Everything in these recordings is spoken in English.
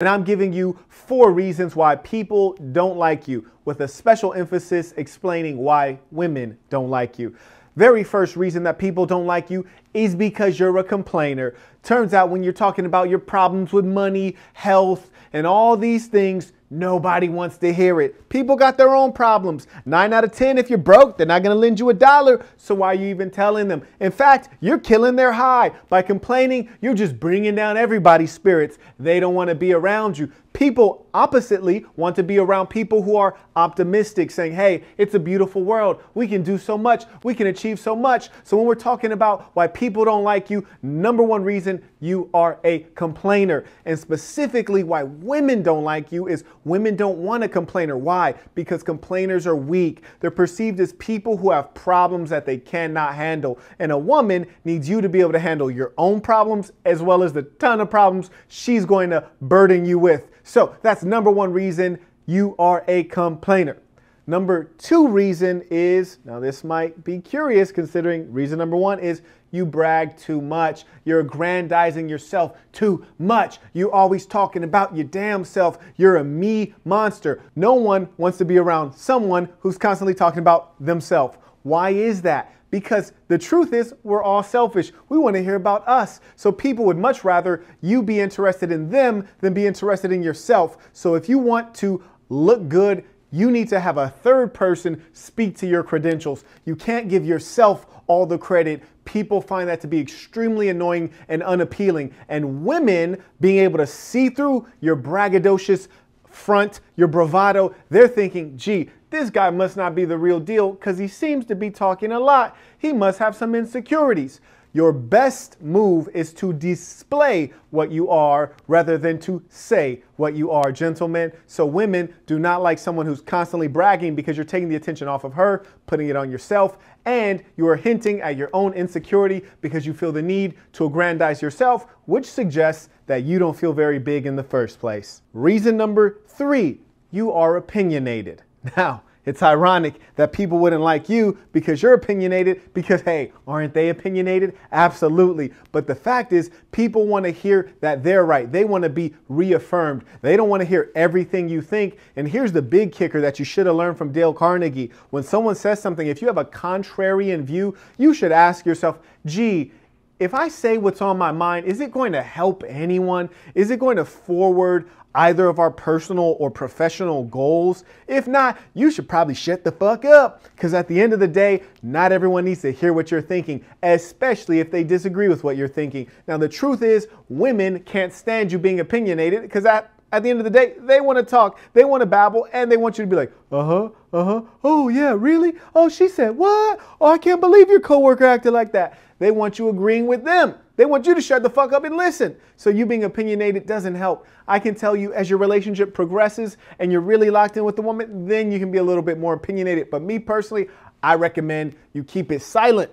And I'm giving you 4 reasons why people don't like you, with a special emphasis explaining why women don't like you. Very first reason that people don't like you is because you're a complainer. Turns out when you're talking about your problems with money, health, and all these things, nobody wants to hear it. People got their own problems. 9 out of 10, if you're broke, they're not going to lend you $1. So why are you even telling them? In fact, you're killing their high. By complaining, you're just bringing down everybody's spirits. They don't want to be around you. People oppositely want to be around people who are optimistic, saying, hey, it's a beautiful world. We can do so much. We can achieve so much. So when we're talking about why people don't like you, #1 reason, you are a complainer. And specifically why women don't like you is women don't want a complainer. Why? Because complainers are weak. They're perceived as people who have problems that they cannot handle. And a woman needs you to be able to handle your own problems as well as the ton of problems she's going to burden you with. So that's #1 reason you are a complainer. #2 reason is, now this might be curious considering reason #1 is you brag too much. You're aggrandizing yourself too much. You're always talking about your damn self. You're a me monster. No one wants to be around someone who's constantly talking about themselves. Why is that? Because the truth is we're all selfish. We want to hear about us. So people would much rather you be interested in them than be interested in yourself. So if you want to look good, you need to have a third person speak to your credentials. You can't give yourself all the credit. People find that to be extremely annoying and unappealing. And women being able to see through your braggadocious front, your bravado, they're thinking, gee, this guy must not be the real deal because he seems to be talking a lot. He must have some insecurities. Your best move is to display what you are rather than to say what you are, gentlemen. So women do not like someone who's constantly bragging because you're taking the attention off of her, putting it on yourself, and you are hinting at your own insecurity because you feel the need to aggrandize yourself, which suggests that you don't feel very big in the first place. Reason #3, you are opinionated. Now, it's ironic that people wouldn't like you because you're opinionated because, hey, aren't they opinionated? Absolutely. But the fact is people want to hear that they're right. They want to be reaffirmed. They don't want to hear everything you think. And here's the big kicker that you should have learned from Dale Carnegie. When someone says something, if you have a contrarian view, you should ask yourself, gee, if I say what's on my mind, is it going to help anyone? Is it going to forward either of our personal or professional goals? If not, you should probably shut the fuck up. Because at the end of the day, not everyone needs to hear what you're thinking, especially if they disagree with what you're thinking. Now, the truth is women can't stand you being opinionated because at the end of the day, they want to talk, they want to babble, and they want you to be like, oh yeah, really? Oh, she said what? Oh, I can't believe your coworker acted like that. They want you agreeing with them. They want you to shut the fuck up and listen. So you being opinionated doesn't help. I can tell you as your relationship progresses and you're really locked in with the woman, then you can be a little bit more opinionated. But me personally, I recommend you keep it silent.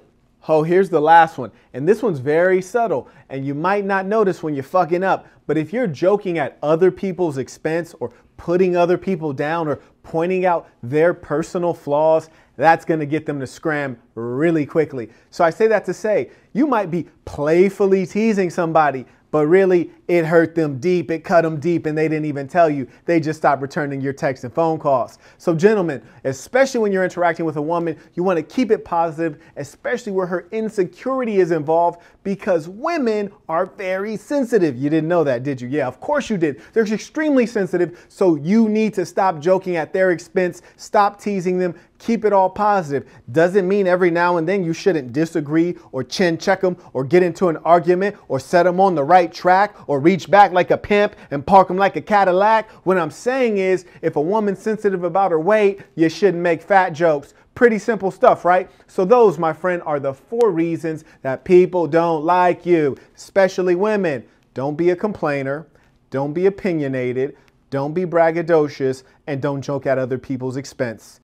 Oh, here's the last one. And this one's very subtle and you might not notice when you're fucking up, but if you're joking at other people's expense or putting other people down or pointing out their personal flaws, that's going to get them to scram really quickly. So I say that to say you might be playfully teasing somebody, but really it hurt them deep, it cut them deep, and they didn't even tell you. They just stopped returning your texts and phone calls. So gentlemen, especially when you're interacting with a woman, you want to keep it positive, especially where her insecurity is involved, because women are very sensitive. You didn't know that, did you? Yeah, of course you did. They're extremely sensitive, so you need to stop joking at their expense, stop teasing them, keep it all positive. Doesn't mean every now and then you shouldn't disagree or chin check them or get into an argument or set them on the right track or reach back like a pimp and park them like a Cadillac. What I'm saying is if a woman's sensitive about her weight, you shouldn't make fat jokes. Pretty simple stuff, right? So those, my friend, are the 4 reasons that people don't like you, especially women. Don't be a complainer. Don't be opinionated. Don't be braggadocious. And don't joke at other people's expense.